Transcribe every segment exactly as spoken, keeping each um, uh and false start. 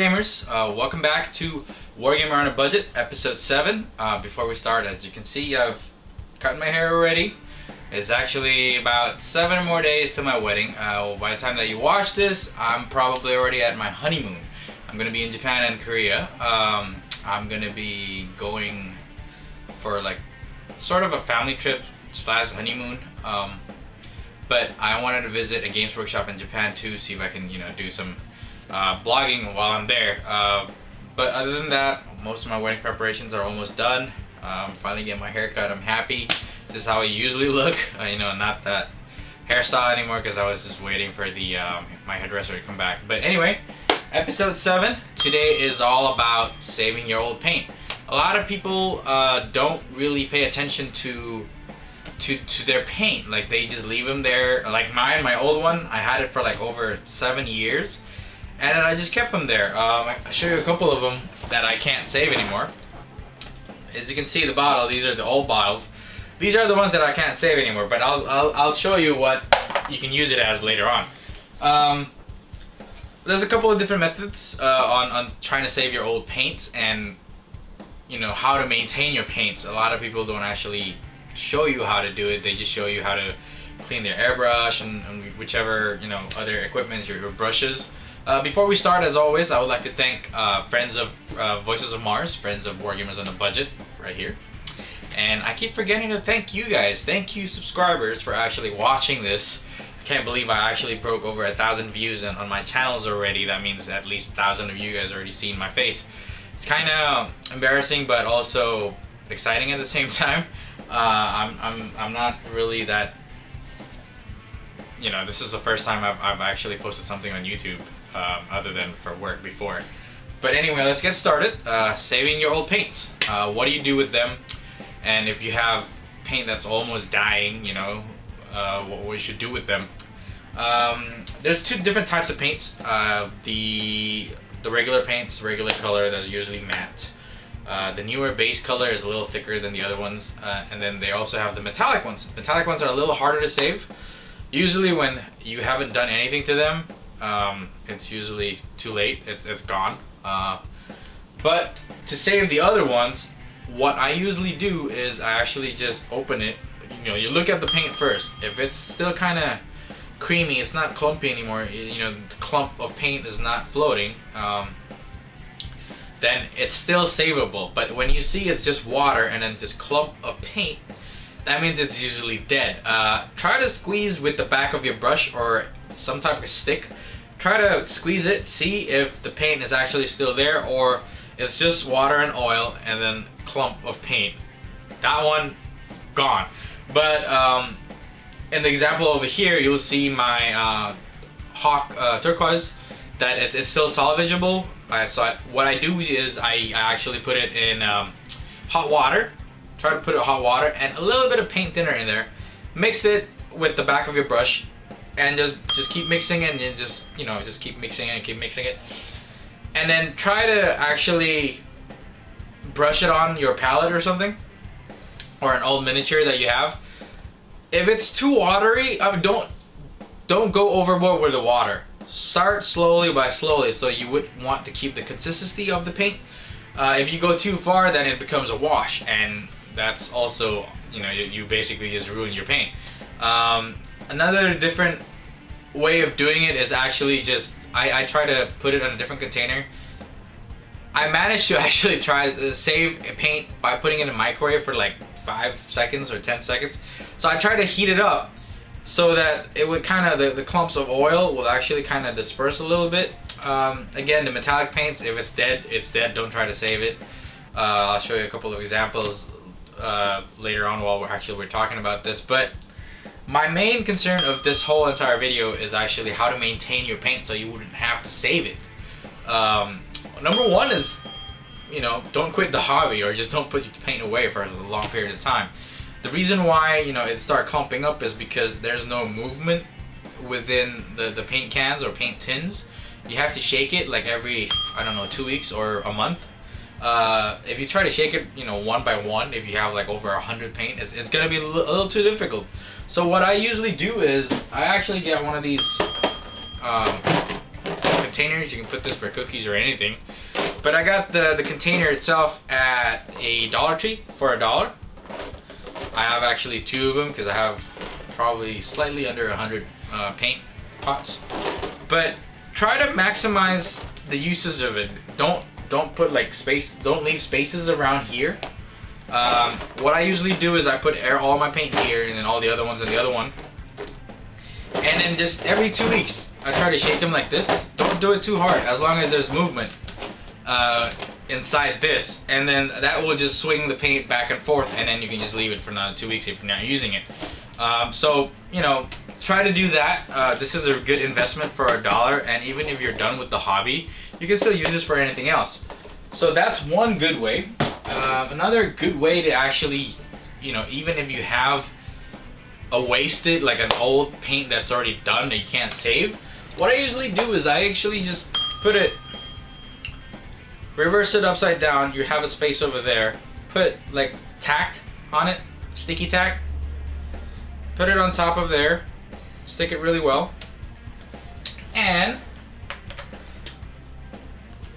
Wargamers, uh, welcome back to Wargamer on a Budget, Episode seven. Uh, before we start, as you can see, I've cut my hair already. It's actually about seven more days to my wedding. Uh, by the time that you watch this, I'm probably already at my honeymoon. I'm going to be in Japan and Korea. Um, I'm going to be going for like sort of a family trip slash honeymoon. Um, but I wanted to visit a Games Workshop in Japan too, see if I can, you know, do some Uh, blogging while I'm there, uh, but other than that, most of my wedding preparations are almost done. Uh, I'm finally getting my hair cut. I'm happy. This is how I usually look, uh, you know, not that hairstyle anymore because I was just waiting for the um, my hairdresser to come back. But anyway, episode seven today is all about saving your old paint. A lot of people uh, don't really pay attention to To, to their paint, like they just leave them there. Like mine, my old one, I had it for like over seven years. And then I just kept them there. Um, I'll show you a couple of them that I can't save anymore. As you can see, the bottle, these are the old bottles. These are the ones that I can't save anymore, but I'll, I'll, I'll show you what you can use it as later on. Um, there's a couple of different methods uh, on, on trying to save your old paints and, you know, how to maintain your paints. A lot of people don't actually show you how to do it. They just show you how to clean their airbrush and, and whichever, you know, other equipment, your, your brushes. Uh, before we start, as always, I would like to thank uh, friends of uh, Voices of Mars, friends of Wargamers on a Budget, right here. And I keep forgetting to thank you guys. Thank you, subscribers, for actually watching this. I can't believe I actually broke over a thousand views on, on my channels already. That means at least a thousand of you guys already seen my face. It's kind of embarrassing, but also exciting at the same time. Uh, I'm, I'm, I'm not really that... You know, this is the first time I've, I've actually posted something on YouTube. Um, other than for work before. But anyway, let's get started. Uh, saving your old paints. Uh, what do you do with them? And if you have paint that's almost dying, you know, uh, what we should do with them. Um, there's two different types of paints. Uh, the the regular paints, regular color, that's usually matte. Uh, the newer base color is a little thicker than the other ones. Uh, and then they also have the metallic ones. Metallic ones are a little harder to save. Usually when you haven't done anything to them, Um, it's usually too late. It's, it's gone. Uh, but to save the other ones, what I usually do is I actually just open it. You know, you look at the paint first. If it's still kind of creamy, it's not clumpy anymore. You know, the clump of paint is not floating. Um, then it's still savable. But when you see it's just water and then this clump of paint, that means it's usually dead. Uh, try to squeeze with the back of your brush or some type of stick. Try to squeeze it, see if the paint is actually still there or it's just water and oil and then clump of paint. That one, gone. But um, in the example over here, you'll see my uh, hawk uh, turquoise, that it's, it's still salvageable. Uh, so I, what I do is I, I actually put it in um, hot water. Try to put it hot water and a little bit of paint thinner in there. Mix it with the back of your brush and just just keep mixing it and just, you know, just keep mixing it and keep mixing it. And then try to actually brush it on your palette or something, or an old miniature that you have. If it's too watery, I mean, don't don't go overboard with the water. Start slowly by slowly, so you would want to keep the consistency of the paint. Uh, if you go too far, then it becomes a wash, and that's also, you know, you, you basically just ruin your paint. Um, another different way of doing it is actually just, I, I try to put it on a different container. I managed to actually try to save a paint by putting it in a microwave for like five seconds or ten seconds. So I tried to heat it up so that it would kind of, the, the clumps of oil will actually kind of disperse a little bit. Um, again, the metallic paints, if it's dead, it's dead. Don't try to save it. Uh, I'll show you a couple of examples uh, later on while we're actually we're talking about this. But my main concern of this whole entire video is actually how to maintain your paint so you wouldn't have to save it. Um, number one is, you know, don't quit the hobby or just don't put your paint away for a long period of time. The reason why, you know, it starts clumping up is because there's no movement within the, the paint cans or paint tins. You have to shake it like every, I don't know, two weeks or a month. Uh, if you try to shake it, you know, one by one, if you have like over a hundred paint, it's, it's going to be a little too difficult. So what I usually do is I actually get one of these um, containers. You can put this for cookies or anything. But I got the, the container itself at a Dollar Tree for a dollar. I have actually two of them because I have probably slightly under one hundred uh, paint pots. But try to maximize the uses of it. Don't don't put like space, don't leave spaces around here. Um, what I usually do is I put air, all my paint here, and then all the other ones in the other one. And then just every two weeks, I try to shake them like this. Don't do it too hard, as long as there's movement uh, inside this. And then that will just swing the paint back and forth, and then you can just leave it for another two weeks if you're not using it. Um, so, you know, try to do that. Uh, this is a good investment for a dollar, and even if you're done with the hobby, you can still use this for anything else. So that's one good way. Uh, another good way to actually, you know, even if you have a wasted, like an old paint that's already done that you can't save, what I usually do is I actually just put it, reverse it upside down, you have a space over there, put like tacked on it, sticky tack, put it on top of there, stick it really well, and,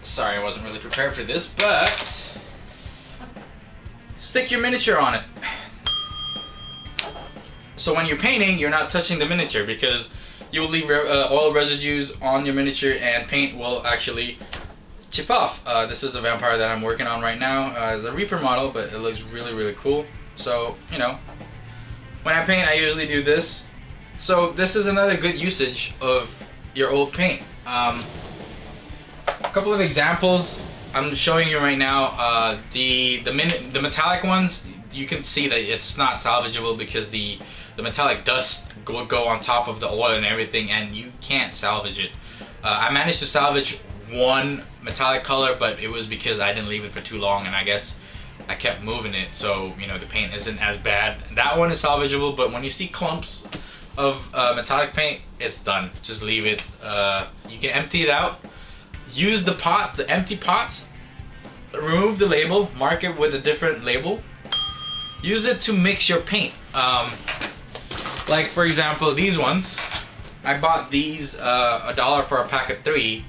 sorry I wasn't really prepared for this, but stick your miniature on it. So when you're painting, you're not touching the miniature because you will leave uh, oil residues on your miniature and paint will actually chip off. Uh, this is the vampire that I'm working on right now. Uh, it's a Reaper model, but it looks really, really cool. So, you know, when I paint, I usually do this. So this is another good usage of your old paint. Um, a couple of examples I'm showing you right now. uh, the the, min the metallic ones, you can see that it's not salvageable because the, the metallic dust will go on top of the oil and everything, and you can't salvage it. Uh, I managed to salvage one metallic color, but it was because I didn't leave it for too long, and I guess I kept moving it, so you know the paint isn't as bad. That one is salvageable, but when you see clumps of uh, metallic paint, it's done. Just leave it. Uh, you can empty it out. Use the pot, the empty pots, remove the label, mark it with a different label. Use it to mix your paint. Um, like for example, these ones, I bought these uh, a dollar for a pack of three.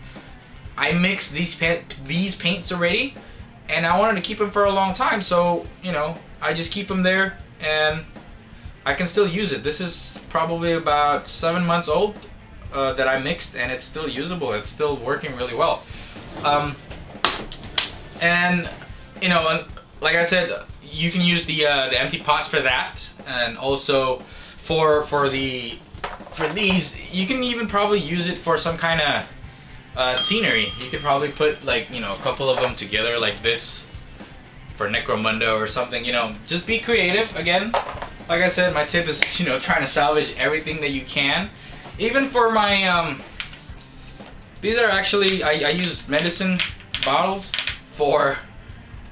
I mixed these, pa these paints already, and I wanted to keep them for a long time, so you know, I just keep them there and I can still use it. This is probably about seven months old. Uh, that I mixed, and it's still usable. It's still working really well. Um, and you know, like I said, you can use the uh, the empty pots for that, and also for for the for these, you can even probably use it for some kind of uh, scenery. You could probably put like you know a couple of them together like this for Necromunda or something. You know, just be creative. Again, like I said, my tip is you know trying to salvage everything that you can. Even for my, um, these are actually, I, I use medicine bottles for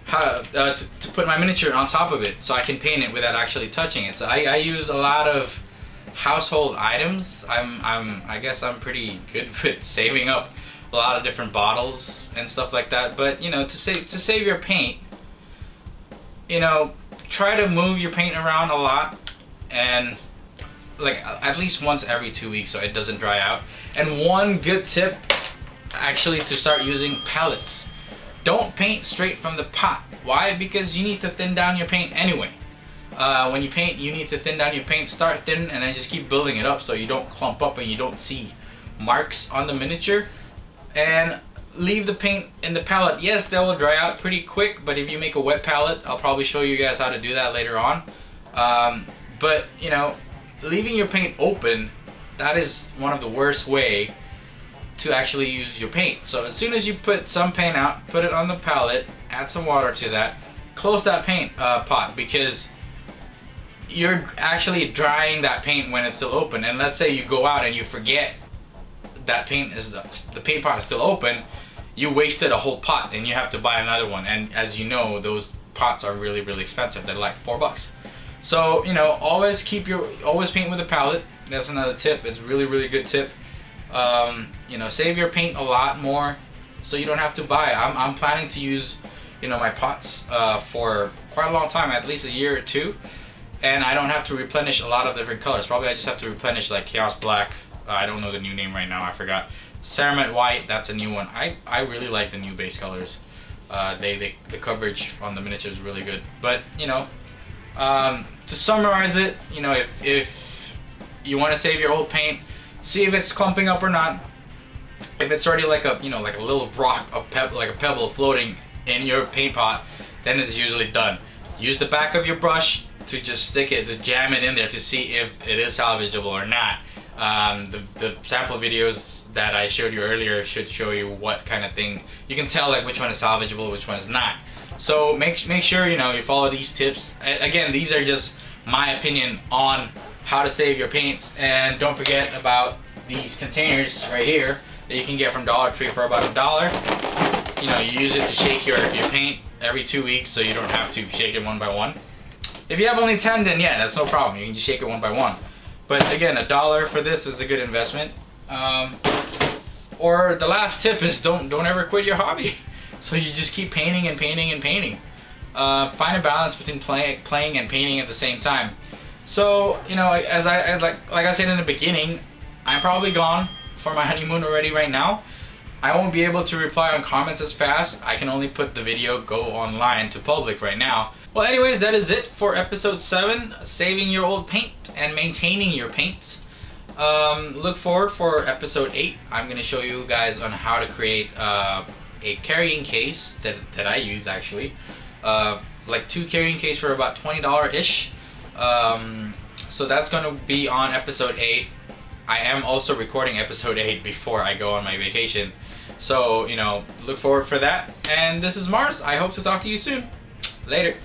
how, uh, to, to put my miniature on top of it so I can paint it without actually touching it. So I, I use a lot of household items. I'm, I'm, I guess I'm pretty good with saving up a lot of different bottles and stuff like that. But, you know, to save, to save your paint, you know, try to move your paint around a lot, and like at least once every two weeks so it doesn't dry out. And one good tip actually to start using palettes. Don't paint straight from the pot. Why? Because you need to thin down your paint anyway. Uh, when you paint, you need to thin down your paint. Start thin and then just keep building it up so you don't clump up and you don't see marks on the miniature. And leave the paint in the palette. Yes, that will dry out pretty quick, but if you make a wet palette, I'll probably show you guys how to do that later on. Um, but you know, leaving your paint open, that is one of the worst way to actually use your paint. So as soon as you put some paint out, put it on the palette, add some water to that, close that paint uh, pot, because you're actually drying that paint when it's still open. And let's say you go out and you forget that paint is the, the paint pot is still open, you wasted a whole pot and you have to buy another one. And as you know, those pots are really, really expensive. They're like four bucks. So, you know, always keep your, always paint with a palette. That's another tip. It's really, really good tip. Um, you know, save your paint a lot more so you don't have to buy. I'm, I'm planning to use, you know, my pots uh, for quite a long time, at least a year or two. And I don't have to replenish a lot of different colors. Probably I just have to replenish like Chaos Black I don't know the new name right now, I forgot. Ceramite White, that's a new one. I, I really like the new base colors. Uh, they, they the coverage on the miniature is really good. But, you know, um, to summarize it, you know, if, if you want to save your old paint, see if it's clumping up or not. If it's already like a, you know, like a little rock, a peb like a pebble floating in your paint pot, then it's usually done. Use the back of your brush to just stick it, to jam it in there to see if it is salvageable or not. Um, the, the sample videos that I showed you earlier should show you what kind of thing you can tell, like which one is salvageable, which one is not. So make make sure you know you follow these tips. A again, these are just my opinion on how to save your paints, and don't forget about these containers right here that you can get from Dollar Tree for about a dollar. You know, you use it to shake your, your paint every two weeks, so you don't have to shake it one by one. If you have only ten, then yeah, that's no problem. You can just shake it one by one. But again, a dollar for this is a good investment. Um, or the last tip is don't don't ever quit your hobby. So you just keep painting and painting and painting. Uh, find a balance between play, playing and painting at the same time. So, you know, as I as like like I said in the beginning, I'm probably gone for my honeymoon already right now. I won't be able to reply on comments as fast. I can only put the video go online to public right now. Well, anyways, that is it for episode seven, saving your old paint and maintaining your paint. Um, look forward for episode eight. I'm going to show you guys on how to create uh, a carrying case that, that I use actually. Uh, like two carrying cases for about twenty dollars-ish. Um, so that's going to be on episode eight. I am also recording episode eight before I go on my vacation. So, you know, look forward for that. And this is Mars. I hope to talk to you soon. Later.